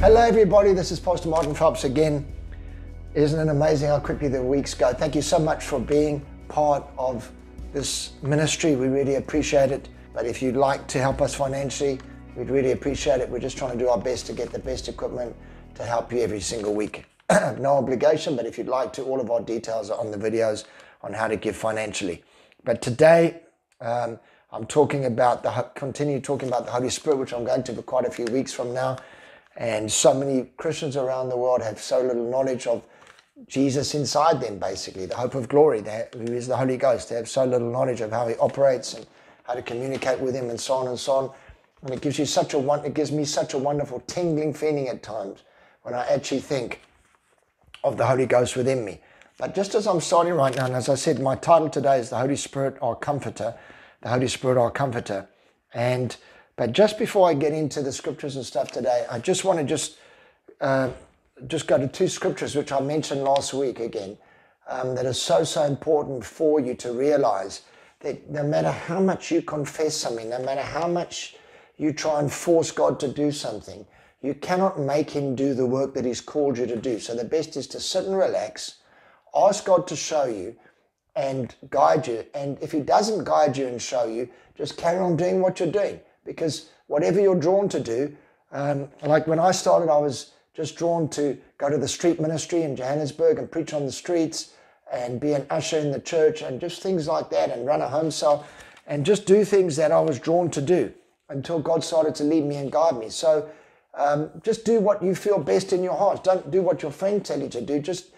Hello everybody, this is Postmodern Phelps again. Isn't it amazing how quickly the weeks go? Thank you so much for being part of this ministry. We really appreciate it. But if you'd like to help us financially, we'd really appreciate it. We're just trying to do our best to get the best equipment to help you every single week. No obligation, but if you'd like to, all of our details are on the videos on how to give financially. But today, I'm continue talking about the Holy Spirit, which I'm going to for quite a few weeks from now. And so many Christians around the world have so little knowledge of Jesus inside them, basically, the hope of glory, who is the Holy Ghost. They have so little knowledge of how he operates and how to communicate with him and so on and so on. And it gives you it gives me such a wonderful tingling feeling at times when I actually think of the Holy Ghost within me. But just as I'm starting right now, and as I said, my title today is The Holy Spirit, Our Comforter. The Holy Spirit, Our Comforter. But just before I get into the scriptures and stuff today, I just want to just go to two scriptures which I mentioned last week again, that are so important for you to realize that no matter how much you confess something, no matter how much you try and force God to do something, you cannot make him do the work that he's called you to do. So the best is to sit and relax, ask God to show you and guide you. And if he doesn't guide you and show you, just carry on doing what you're doing. Because whatever you're drawn to do, like when I started, I was just drawn to go to the street ministry in Johannesburg and preach on the streets and be an usher in the church and just things like that and run a home cell and just do things that I was drawn to do until God started to lead me and guide me. So just do what you feel best in your heart. Don't do what your friends tell you to do. Just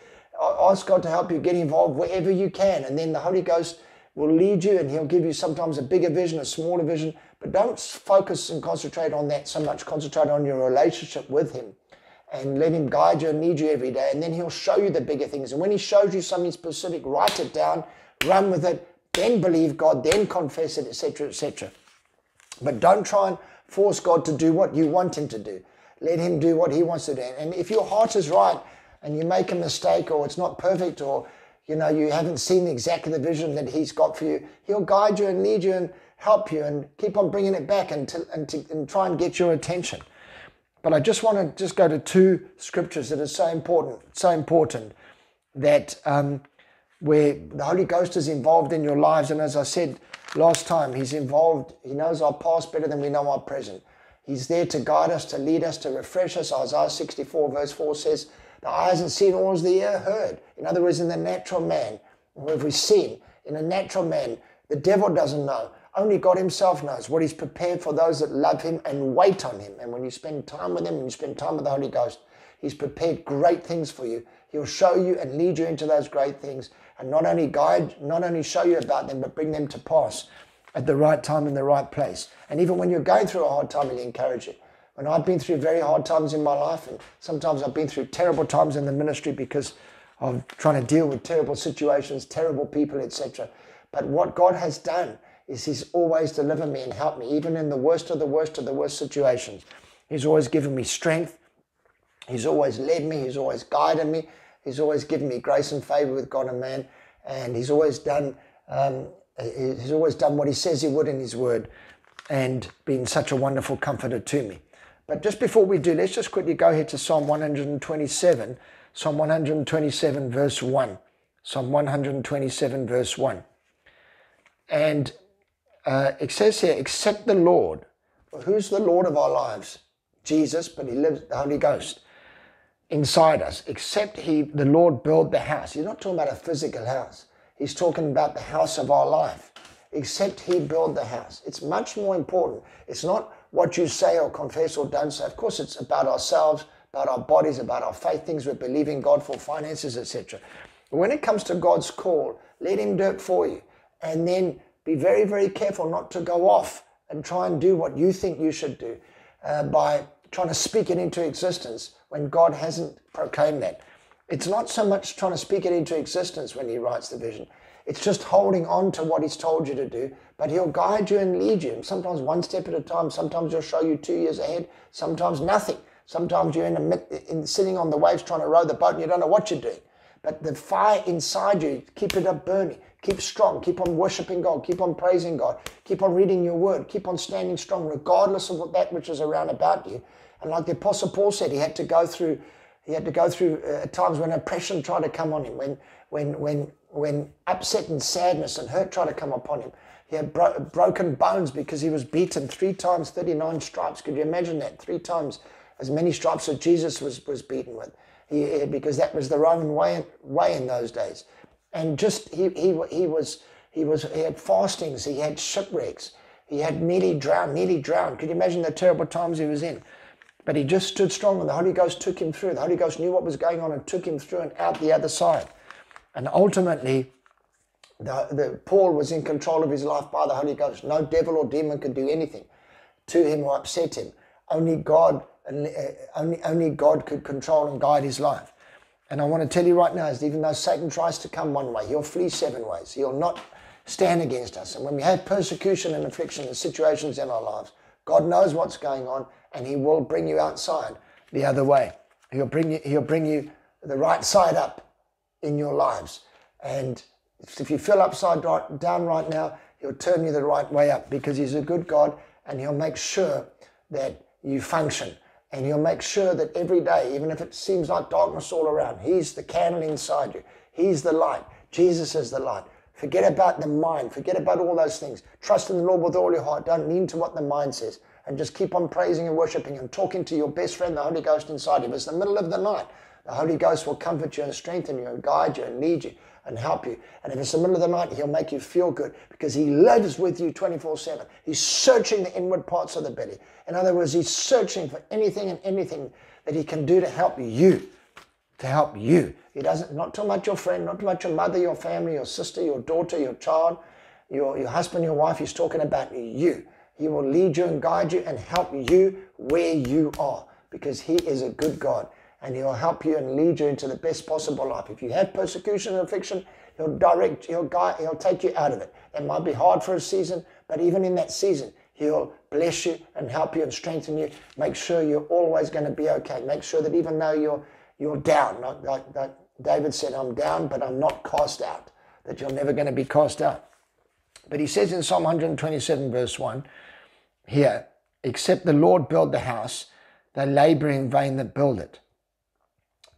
ask God to help you get involved wherever you can. And then the Holy Ghost will lead you and he'll give you sometimes a bigger vision, a smaller vision, but don't focus and concentrate on that so much. Concentrate on your relationship with him and let him guide you and lead you every day. And then he'll show you the bigger things. And when he shows you something specific, write it down, run with it, then believe God, then confess it, etc., etc. But don't try and force God to do what you want him to do. Let him do what he wants to do. And if your heart is right and you make a mistake or it's not perfect or you know, you haven't seen exactly the vision that he's got for you, he'll guide you and lead you and help you and keep on bringing it back and try and get your attention. But I just want to just go to two scriptures that are so important that where the Holy Ghost is involved in your lives. And as I said last time, he's involved. He knows our past better than we know our present. He's there to guide us, to lead us, to refresh us. Isaiah 64 verse 4 says, the eye hasn't seen, nor has the ear heard. In other words, in the natural man, or if we sin, in a natural man, the devil doesn't know. Only God himself knows what he's prepared for those that love him and wait on him. And when you spend time with him, when you spend time with the Holy Ghost, he's prepared great things for you. He'll show you and lead you into those great things and not only guide, not only show you about them, but bring them to pass at the right time in the right place. And even when you're going through a hard time, he'll encourage you. And I've been through very hard times in my life, and sometimes I've been through terrible times in the ministry because of trying to deal with terrible situations, terrible people, etc. But what God has done is he's always delivered me and helped me, even in the worst of the worst of the worst situations. He's always given me strength. He's always led me. He's always guided me. He's always given me grace and favor with God and man, and he's always done what he says he would in his word, and been such a wonderful comforter to me. But just before we do, let's just quickly go here to Psalm 127, Psalm 127 verse 1, Psalm 127 verse 1. And it says here, except the Lord. Well, who's the Lord of our lives? Jesus, but he lives, the Holy Ghost, inside us. Except the Lord build the house. He's not talking about a physical house. He's talking about the house of our life. Except he build the house. It's much more important. It's not what you say or confess or don't say. Of course, it's about ourselves, about our bodies, about our faith, things we're believing God for, finances, etc. But when it comes to God's call, let him do it for you. And then be very, very careful not to go off and try and do what you think you should do by trying to speak it into existence when God hasn't proclaimed that. It's not so much trying to speak it into existence when he writes the vision. It's just holding on to what he's told you to do, but he'll guide you and lead you. And sometimes one step at a time, sometimes he'll show you 2 years ahead, sometimes nothing. Sometimes you're sitting on the waves trying to row the boat and you don't know what you're doing. But the fire inside you, keep it up burning. Keep strong. Keep on worshiping God. Keep on praising God. Keep on reading your word. Keep on standing strong, regardless of what that which is around about you. And like the Apostle Paul said, he had to go through times when oppression tried to come on him, when upset and sadness and hurt tried to come upon him. He had broken bones because he was beaten 3 times, 39 stripes. Could you imagine that? 3 times as many stripes as Jesus was beaten with, because that was the Roman way in those days. And just he had fastings, he had shipwrecks, he had nearly drowned. Could you imagine the terrible times he was in? But he just stood strong, and the Holy Ghost took him through. The Holy Ghost knew what was going on and took him through and out the other side. And ultimately, Paul was in control of his life by the Holy Ghost. No devil or demon could do anything to him or upset him. Only God could control and guide his life. And I want to tell you right now is even though Satan tries to come one way, he'll flee 7 ways. He'll not stand against us. And when we have persecution and affliction and situations in our lives, God knows what's going on, and he will bring you outside the other way. He'll bring you the right side up in your lives. And if you feel upside down right now, he'll turn you the right way up, because he's a good God, and he'll make sure that you function. And he'll make sure that every day, even if it seems like darkness all around, he's the candle inside you. He's the light. Jesus is the light. Forget about the mind. Forget about all those things. Trust in the Lord with all your heart. Don't lean to what the mind says. And just keep on praising and worshiping and talking to your best friend, the Holy Ghost, inside you. It's the middle of the night. The Holy Ghost will comfort you and strengthen you and guide you and lead you and help you. And if it's the middle of the night, he'll make you feel good, because he lives with you 24/7. He's searching the inward parts of the belly. In other words, he's searching for anything and anything that he can do to help you, He doesn't, not too much your friend, not too much your mother, your family, your sister, your daughter, your child, your husband, your wife. He's talking about you. He will lead you and guide you and help you where you are, because he is a good God. And he'll help you and lead you into the best possible life. If you have persecution and affliction, he'll take you out of it. It might be hard for a season, but even in that season, he'll bless you and help you and strengthen you. Make sure you're always going to be okay. Make sure that even though you're down, like David said, I'm down, but I'm not cast out, that you're never going to be cast out. But he says in Psalm 127 verse 1 here, except the Lord build the house, they labor in vain that build it.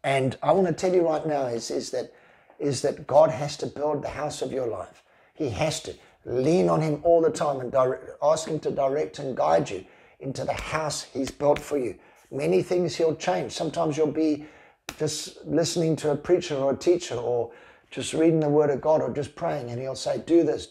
And I want to tell you right now is that God has to build the house of your life. He has to lean on him all the time and ask him to direct and guide you into the house he's built for you. Many things he'll change. Sometimes you'll be just listening to a preacher or a teacher or just reading the word of God or just praying, and he'll say, do this,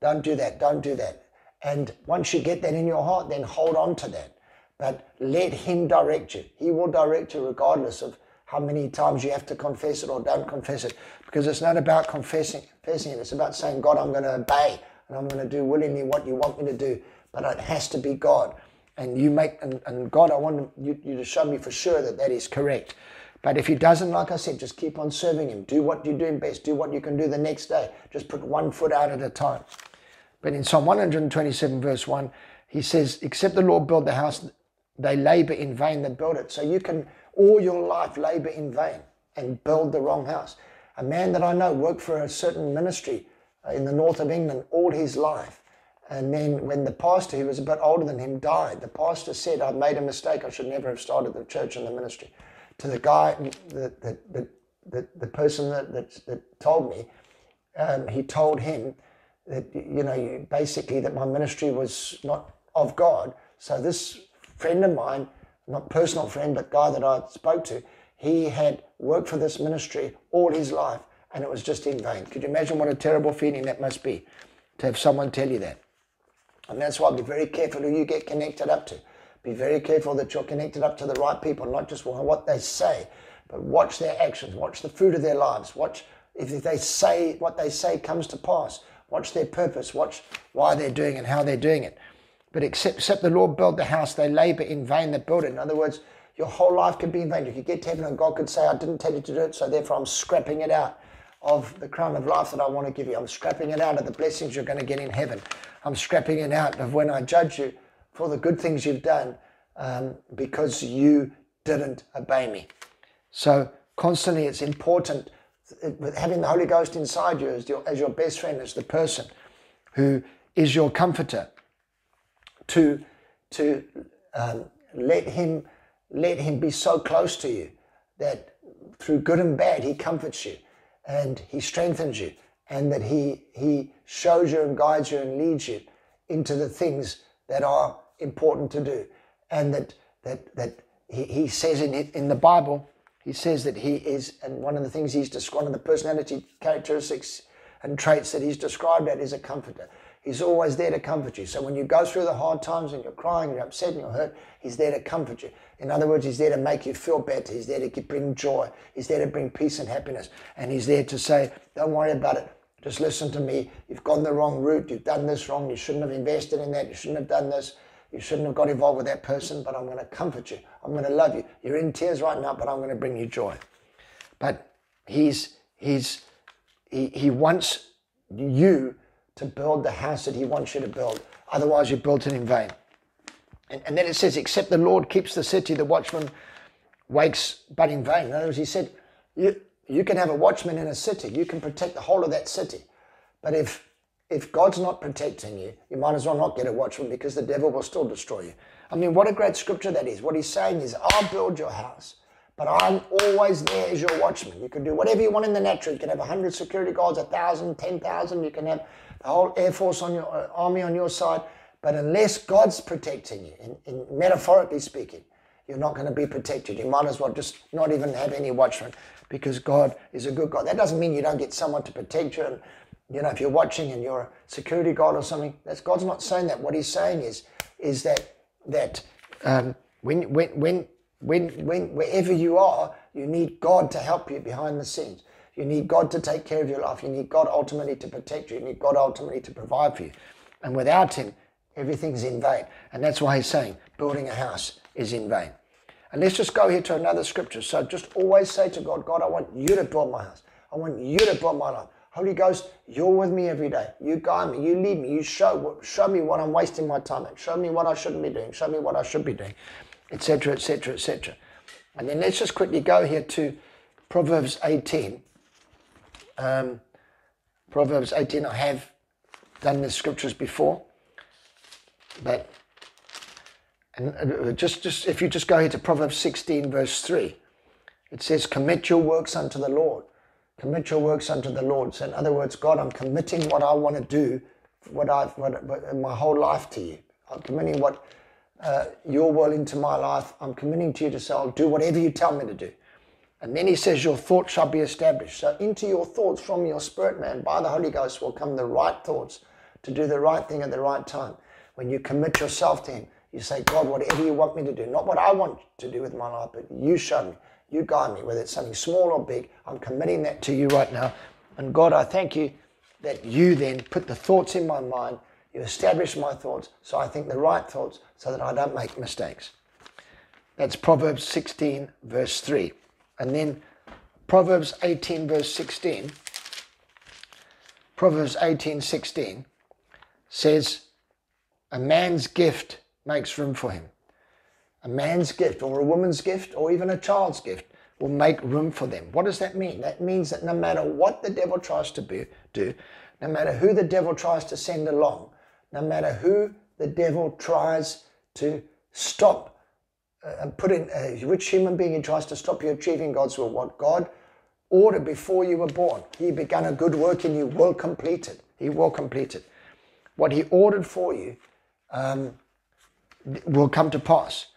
don't do that, don't do that. And once you get that in your heart, then hold on to that. But let him direct you. He will direct you regardless of how many times you have to confess it or don't confess it, because it's not about confessing it. It's about saying, God, I'm going to obey and I'm going to do willingly what you want me to do, but it has to be God. And you make, and God, I want you to show me for sure that that is correct. But if he doesn't, like I said, just keep on serving him. Do what you're doing best. Do what you can do the next day. Just put one foot out at a time. But in Psalm 127 verse 1, he says, except the Lord build the house, they labor in vain that build it. So you can all your life labor in vain and build the wrong house. A man that I know worked for a certain ministry in the north of England all his life. And then when the pastor, who was a bit older than him, died, the pastor said, I've made a mistake. I should never have started the church and the ministry. To the guy, the person that told me, he told him that, you know, basically that my ministry was not of God. So this friend of mine, not personal friend, but guy that I spoke to, he had worked for this ministry all his life, and it was just in vain. Could you imagine what a terrible feeling that must be to have someone tell you that? And that's why be very careful who you get connected up to. Be very careful that you're connected up to the right people, not just what they say, but watch their actions, watch the fruit of their lives, watch if they say what they say comes to pass, watch their purpose, watch why they're doing it, how they're doing it. But except the Lord build the house, they labor in vain that build it. In other words, your whole life could be in vain. You could get to heaven and God could say, I didn't tell you to do it, so therefore I'm scrapping it out of the crown of life that I want to give you. I'm scrapping it out of the blessings you're going to get in heaven. I'm scrapping it out of when I judge you for the good things you've done because you didn't obey me. So Constantly, it's important, having the Holy Ghost inside you as your best friend, as the person who is your comforter, to let him be so close to you that through good and bad, he comforts you and he strengthens you, and that he shows you and guides you and leads you into the things that are important to do. And that he says in the Bible, he says that he is, and one of the things he's described, one of the personality characteristics and traits that he's described as a comforter. He's always there to comfort you. So when you go through the hard times and you're crying, you're upset and you're hurt, he's there to comfort you. In other words, he's there to make you feel better. He's there to bring joy. He's there to bring peace and happiness. And he's there to say, don't worry about it. Just listen to me. You've gone the wrong route. You've done this wrong. You shouldn't have invested in that. You shouldn't have done this. You shouldn't have got involved with that person, but I'm going to comfort you. I'm going to love you. You're in tears right now, but I'm going to bring you joy. But he wants you to build the house that he wants you to build. Otherwise, you built it in vain. And then it says, except the Lord keeps the city, the watchman wakes but in vain. In other words, he said, you can have a watchman in a city. You can protect the whole of that city. But if God's not protecting you, you might as well not get a watchman, because the devil will still destroy you. I mean, what a great scripture that is. What he's saying is, I'll build your house, but I'm always there as your watchman. You can do whatever you want in the natural. You can have 100 security guards, 1,000, 10,000. You can have the whole Air Force on your army on your side. But unless God's protecting you, in metaphorically speaking, you're not going to be protected. You might as well just not even have any watchmen, because God is a good God. That doesn't mean you don't get someone to protect you. And, you know, if you're watching and you're a security guard or something, that's, God's not saying that. What he's saying is that wherever you are, you need God to help you behind the scenes. You need God to take care of your life. You need God ultimately to protect you. You need God ultimately to provide for you. And without him, everything's in vain. And that's why he's saying building a house is in vain. And let's just go here to another scripture. So just always say to God, God, I want you to build my house. I want you to build my life. Holy Ghost, you're with me every day. You guide me. You lead me. You show me what I'm wasting my time at. Show me what I shouldn't be doing. Show me what I should be doing, etc., etc., etc. And then let's just quickly go here to Proverbs 18. Proverbs 18, I have done the scriptures before, but and just if you just go here to Proverbs 16, verse 3, it says, commit your works unto the Lord. Commit your works unto the Lord. So in other words, God, I'm committing what I want to do, my whole life to you. I'm committing your will into my life. I'm committing to you to say, I'll do whatever you tell me to do. And then he says, your thoughts shall be established. So into your thoughts from your spirit, man, by the Holy Ghost will come the right thoughts to do the right thing at the right time. When you commit yourself to him, you say, God, whatever you want me to do, not what I want to do with my life, but you show me, you guide me, whether it's something small or big, I'm committing that to you right now. And God, I thank you that you then put the thoughts in my mind. You establish my thoughts, so I think the right thoughts, so that I don't make mistakes. That's Proverbs 16, verse 3. And then Proverbs 18, verse 16, Proverbs 18, 16 says, a man's gift makes room for him. A man's gift, or a woman's gift, or even a child's gift will make room for them. What does that mean? That means that no matter what the devil tries to do, no matter who the devil tries to send along, no matter who the devil tries to stop, which human being he tries to stop you achieving God's will. What God ordered before you were born, he began a good work and you will complete it. He will complete it. What he ordered for you will come to pass.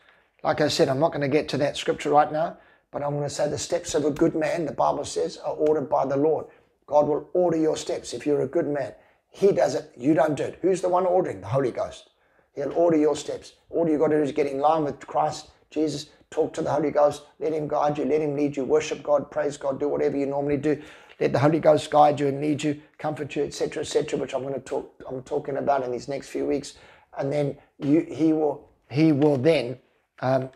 Like I said, I'm not going to get to that scripture right now, but I'm going to say the steps of a good man, the Bible says, are ordered by the Lord. God will order your steps if you're a good man. He does it. You don't do it. Who's the one ordering? The Holy Ghost. He'll order your steps. All you've got to do is get in line with Christ, Jesus, talk to the Holy Ghost, let him guide you, let him lead you, worship God, praise God, do whatever you normally do. Let the Holy Ghost guide you and lead you, comfort you, etc., etc., which I'm talking about in these next few weeks. And then he will then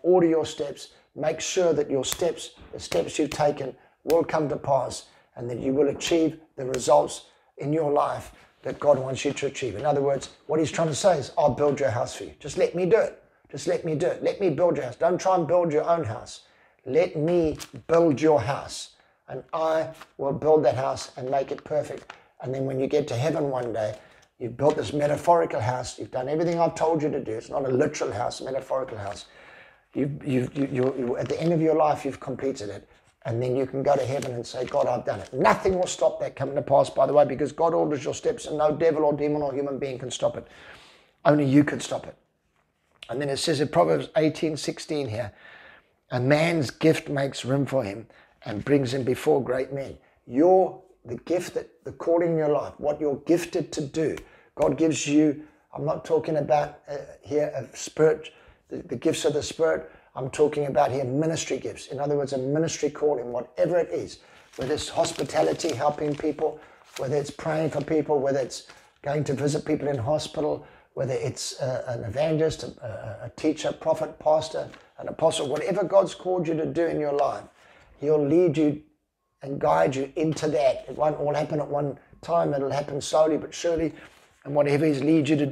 order your steps, make sure that your steps, the steps you've taken, will come to pass, and that you will achieve the results in your life that God wants you to achieve. In other words, what he's trying to say is, I'll build your house for you. Just let me do it. Just let me do it. Let me build your house. Don't try and build your own house. Let me build your house, and I will build that house and make it perfect. And then when you get to heaven one day, you've built this metaphorical house. You've done everything I've told you to do. It's not a literal house, a metaphorical house. You at the end of your life, you've completed it. And then you can go to heaven and say, God, I've done it. Nothing will stop that coming to pass, by the way, because God orders your steps, and no devil or demon or human being can stop it. Only you can stop it. And then it says in Proverbs 18:16 here, a man's gift makes room for him and brings him before great men. The gift, the calling in your life, what you're gifted to do, God gives you. I'm not talking about here a spirit, the gifts of the Spirit. I'm talking about here ministry gifts. In other words, a ministry calling, whatever it is, whether it's hospitality, helping people, whether it's praying for people, whether it's going to visit people in hospital, whether it's an evangelist, a teacher, prophet, pastor, an apostle, whatever God's called you to do in your life, He'll lead you and guide you into that. It won't all happen at one time. It'll happen slowly but surely. And whatever He's led you to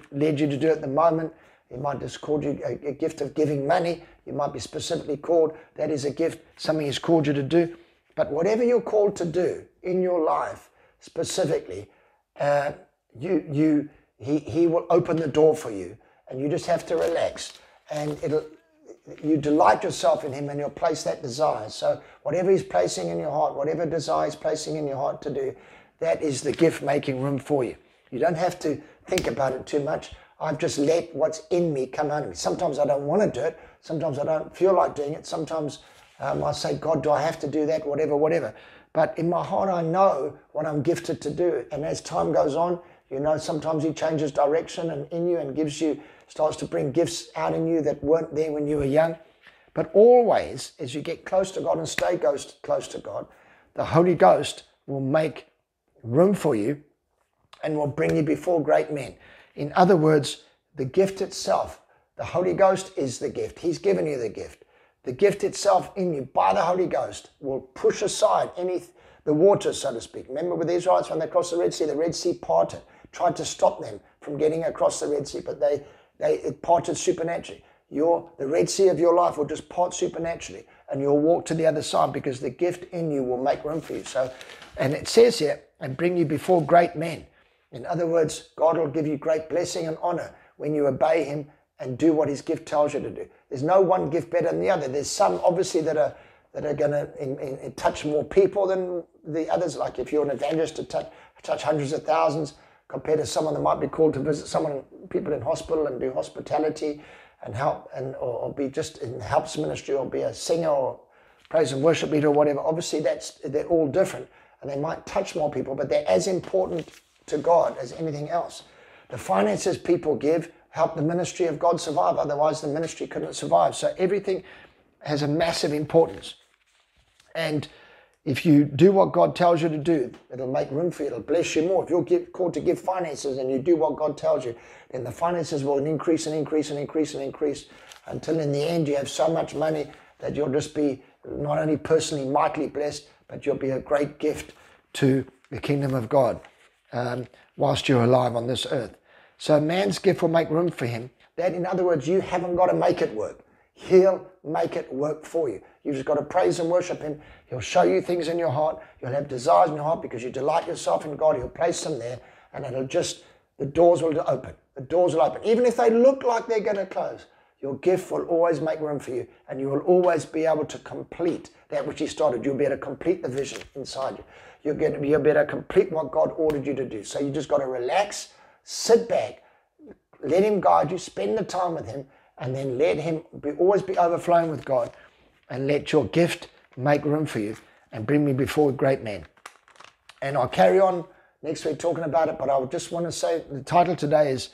do at the moment, He might just call you a gift of giving money. You might be specifically called. That is a gift, something He's called you to do. But whatever you're called to do in your life specifically, He will open the door for you, and you just have to relax. And you delight yourself in Him, and He'll place that desire. So whatever He's placing in your heart, whatever desire He's placing in your heart to do, that is the gift making room for you. You don't have to think about it too much. I've just let what's in me come out of me. Sometimes I don't want to do it. Sometimes I don't feel like doing it. Sometimes I say, God, do I have to do that? Whatever, whatever. But in my heart, I know what I'm gifted to do. And as time goes on, you know, sometimes He changes direction and in you and gives you, starts to bring gifts out in you that weren't there when you were young. But always, as you get close to God and stay close to God, the Holy Ghost will make room for you and will bring you before great men. In other words, the gift itself, the Holy Ghost is the gift. He's given you the gift. The gift itself in you by the Holy Ghost will push aside the water, so to speak. Remember with the Israelites when they crossed the Red Sea parted, tried to stop them from getting across the Red Sea, but it parted supernaturally. The Red Sea of your life will just part supernaturally, and you'll walk to the other side because the gift in you will make room for you. So, and it says here, and bring you before great men. In other words, God will give you great blessing and honor when you obey Him and do what His gift tells you to do. There's no one gift better than the other. There's some, obviously, that are going to touch more people than the others. Like if you're an evangelist to touch hundreds of thousands compared to someone that might be called to visit people in hospital and do hospitality and help, or be just in helps ministry, or be a singer or praise and worship leader or whatever. Obviously, they're all different, and they might touch more people, but they're as important to God as anything else. The finances people give help the ministry of God survive. Otherwise, the ministry couldn't survive. So everything has a massive importance. And if you do what God tells you to do, it'll make room for you. It'll bless you more. If you're called to give finances and you do what God tells you, then the finances will increase and increase and increase and increase until in the end you have so much money that you'll just be not only personally mightily blessed, but you'll be a great gift to the kingdom of God whilst you're alive on this earth. So man's gift will make room for him. That, in other words, you haven't got to make it work. He'll make it work for you. You've just got to praise and worship Him. He'll show you things in your heart. You'll have desires in your heart because you delight yourself in God. He'll place them there, and the doors will open. The doors will open. Even if they look like they're going to close, your gift will always make room for you, and you will always be able to complete that which He started. You'll be able to complete the vision inside you. You'll be able to complete what God ordered you to do. So you just got to relax, sit back, let Him guide you, spend the time with Him, and then let Him always be overflowing with God, and let your gift make room for you and bring me before great men. And I'll carry on next week talking about it, but I just want to say the title today is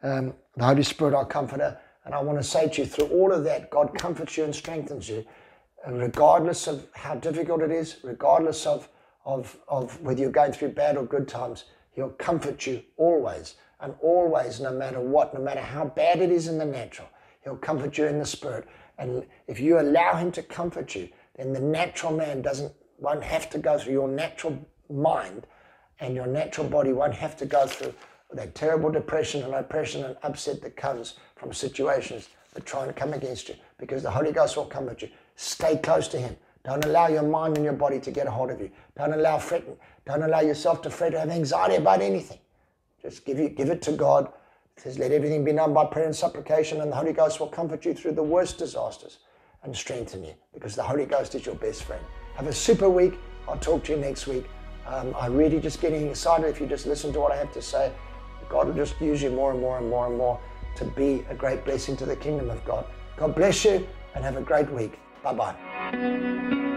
The Holy Spirit, Our Comforter. And I want to say to you, through all of that, God comforts you and strengthens you, regardless of how difficult it is, regardless of whether you're going through bad or good times. He'll comfort you always and always, no matter what, no matter how bad it is in the natural. He'll comfort you in the Spirit. And if you allow Him to comfort you, then the natural man won't have to go through. Your natural mind and your natural body won't have to go through that terrible depression and oppression and upset that comes from situations that try to come against you, because the Holy Ghost will come at you. Stay close to Him. Don't allow your mind and your body to get a hold of you. Don't allow fretting. Don't allow yourself to fret or have anxiety about anything. Just give it to God. It says, let everything be done by prayer and supplication, and the Holy Ghost will comfort you through the worst disasters and strengthen you, because the Holy Ghost is your best friend. Have a super week. I'll talk to you next week. I'm really just getting excited. If you just listen to what I have to say, God will just use you more and more and more and more to be a great blessing to the kingdom of God. God bless you and have a great week. Bye-bye.